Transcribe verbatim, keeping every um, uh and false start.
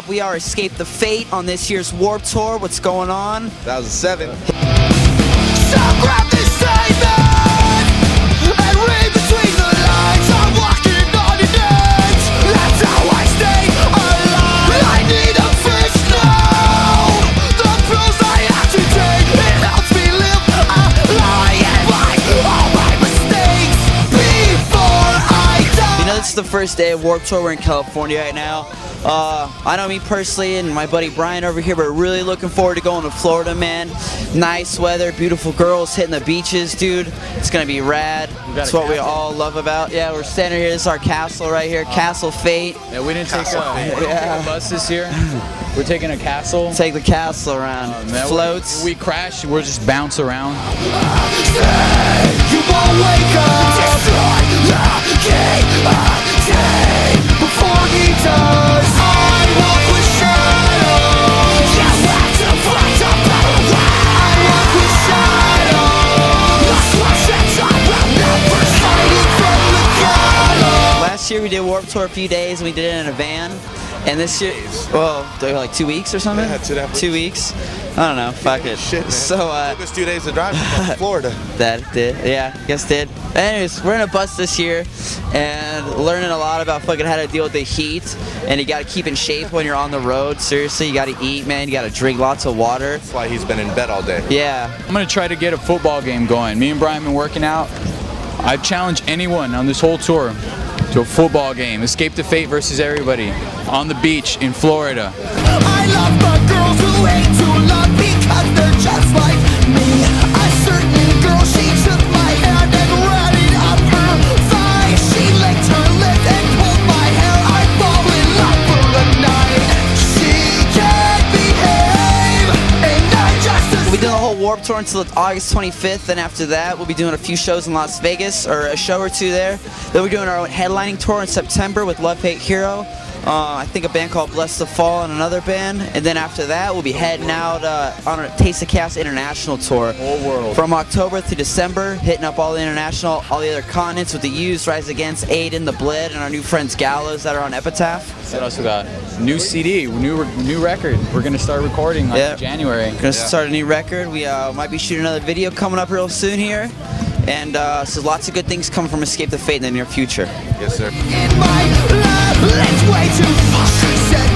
up? We are Escape the Fate on this year's Warped Tour. What's going on? two thousand seven. Stop rapping! It's the first day of Warped Tour. We're in California right now. Uh, I know me personally and my buddy Brian over here, but really looking forward to going to Florida, man. Nice weather, beautiful girls, hitting the beaches, dude. It's gonna be rad. That's what we all love about. Yeah, we're standing here. This is our castle right here, uh, Castle Fate. Yeah, we didn't castle take a, yeah. a bus this year. We're taking a castle. Take the castle around. Uh, man, Floats. We, we crash. We'll just bounce around. You won't wake up. Before he does, I walk with shadows. Yeah, that's a fight up battle line. I walk with shadows. That's what sets up and never hiding from the gallows. Last year we did Warped Tour a few days, and we did it in a van. And this year, well, like two weeks or something? Yeah, two, two weeks. I don't know, fuck it. Shit, man. So, uh, it took us two days to drive from Florida. That did, yeah, I guess did. Anyways, we're in a bus this year and learning a lot about fucking how to deal with the heat. And you gotta keep in shape when you're on the road, seriously. You gotta eat, man. You gotta drink lots of water. That's why he's been in bed all day. Yeah. I'm gonna try to get a football game going. Me and Brian have been working out. I challenge anyone on this whole tour to a football game. Escape the Fate versus everybody on the beach in Florida. I love my girls who hate to love because they're just like me. A certain girl, she took my hand and ran it up her thigh. She licked her lip and pulled my hair. I fall in love for the night. She can't behave, and I just... We did the whole Warped Tour until August twenty-fifth, and after that we'll be doing a few shows in Las Vegas, or a show or two there. Then we're doing our own headlining tour in September with Love Hate Hero. Uh, I think a band called Bless the Fall and another band, and then after that we'll be heading out uh, on a Taste of Chaos international tour. Whole world. From October through December, hitting up all the international, all the other continents with the U's, Rise Against, Aiden, The Bled, and our new friends Gallows that are on Epitaph. What else we got? New C D, new new record. We're gonna start recording like yep. in January. We're gonna yeah. start a new record. We uh, might be shooting another video coming up real soon here. And uh, so lots of good things coming from Escape the Fate in the near future. Yes, sir. In my love, let's way too far.